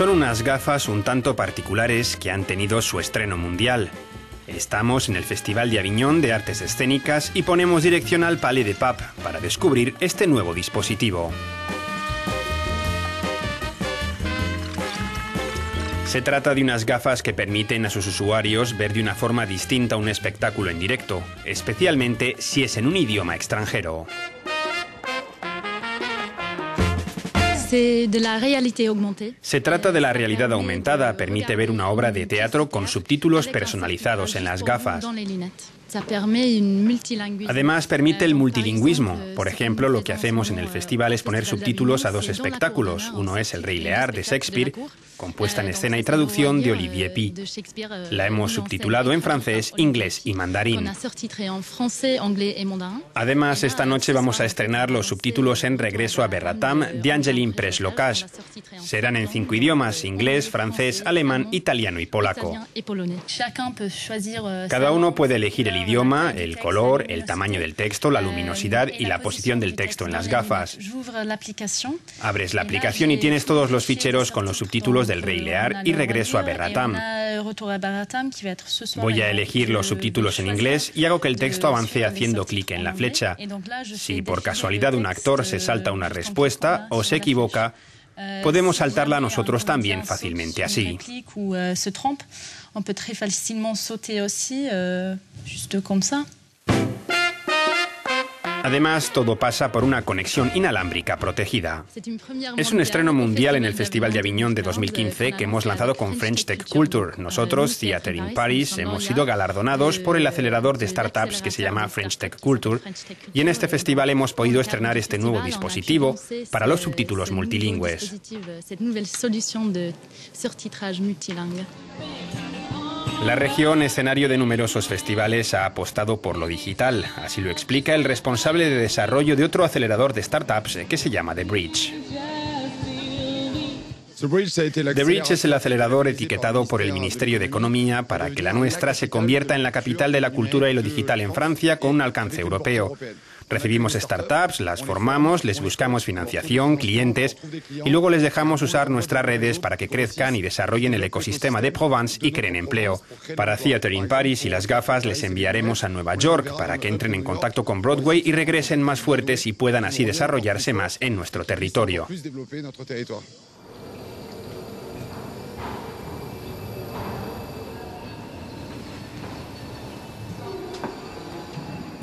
Son unas gafas un tanto particulares que han tenido su estreno mundial. Estamos en el Festival de Aviñón de Artes Escénicas y ponemos dirección al Palais des Papes para descubrir este nuevo dispositivo. Se trata de unas gafas que permiten a sus usuarios ver de una forma distinta un espectáculo en directo, especialmente si es en un idioma extranjero. Se trata de la realidad aumentada, permite ver una obra de teatro con subtítulos personalizados en las gafas. Además, permite el multilingüismo. Por ejemplo, lo que hacemos en el festival es poner subtítulos a dos espectáculos. Uno es El rey Lear, de Shakespeare, con puesta en escena y traducción de Olivier Pi. La hemos subtitulado en francés, inglés y mandarín. Además, esta noche vamos a estrenar los subtítulos en Regreso a Berratam, de Angeline Preslocas. Serán en 5 idiomas: inglés, francés, alemán, italiano y polaco. Cada uno puede elegir el idioma, el color, el tamaño del texto, la luminosidad y la posición del texto en las gafas. Abres la aplicación y tienes todos los ficheros con los subtítulos del Rey Lear y Regreso a Berratam. Voy a elegir los subtítulos en inglés y hago que el texto avance haciendo clic en la flecha. Si por casualidad un actor se salta una respuesta o se equivoca, podemos saltarla nosotros también fácilmente así. Además, todo pasa por una conexión inalámbrica protegida. Es un estreno mundial en el Festival de Aviñón de 2015 que hemos lanzado con French Tech Culture. Nosotros, Theatre in Paris, hemos sido galardonados por el acelerador de startups que se llama French Tech Culture, y en este festival hemos podido estrenar este nuevo dispositivo para los subtítulos multilingües. La región, escenario de numerosos festivales, ha apostado por lo digital. Así lo explica el responsable de desarrollo de otro acelerador de startups que se llama The Bridge. The Bridge es el acelerador etiquetado por el Ministerio de Economía para que la nuestra se convierta en la capital de la cultura y lo digital en Francia con un alcance europeo. Recibimos startups, las formamos, les buscamos financiación, clientes y luego les dejamos usar nuestras redes para que crezcan y desarrollen el ecosistema de Provence y creen empleo. Para Theatre in Paris y las gafas les enviaremos a Nueva York para que entren en contacto con Broadway y regresen más fuertes y puedan así desarrollarse más en nuestro territorio.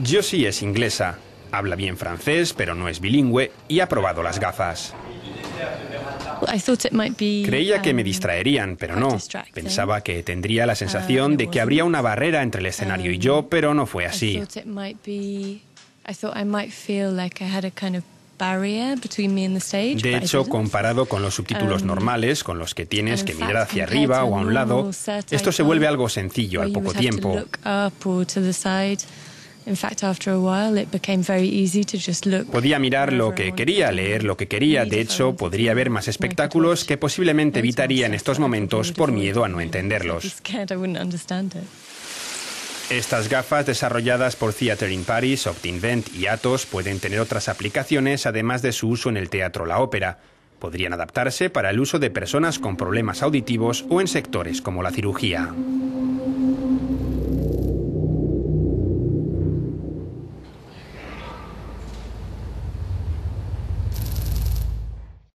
Josie es inglesa, habla bien francés, pero no es bilingüe y ha probado las gafas. Creía que me distraerían, pero no. Pensaba que tendría la sensación de que habría una barrera entre el escenario y yo, pero no fue así. De hecho, comparado con los subtítulos normales, con los que tienes que mirar hacia arriba o a un lado, esto se vuelve algo sencillo al poco tiempo. Podía mirar lo que quería, leer lo que quería. De hecho, podría ver más espectáculos que posiblemente evitaría en estos momentos por miedo a no entenderlos. Estas gafas, desarrolladas por Theatre in Paris, Optinvent y Atos, pueden tener otras aplicaciones además de su uso en el teatro o la ópera. Podrían adaptarse para el uso de personas con problemas auditivos o en sectores como la cirugía.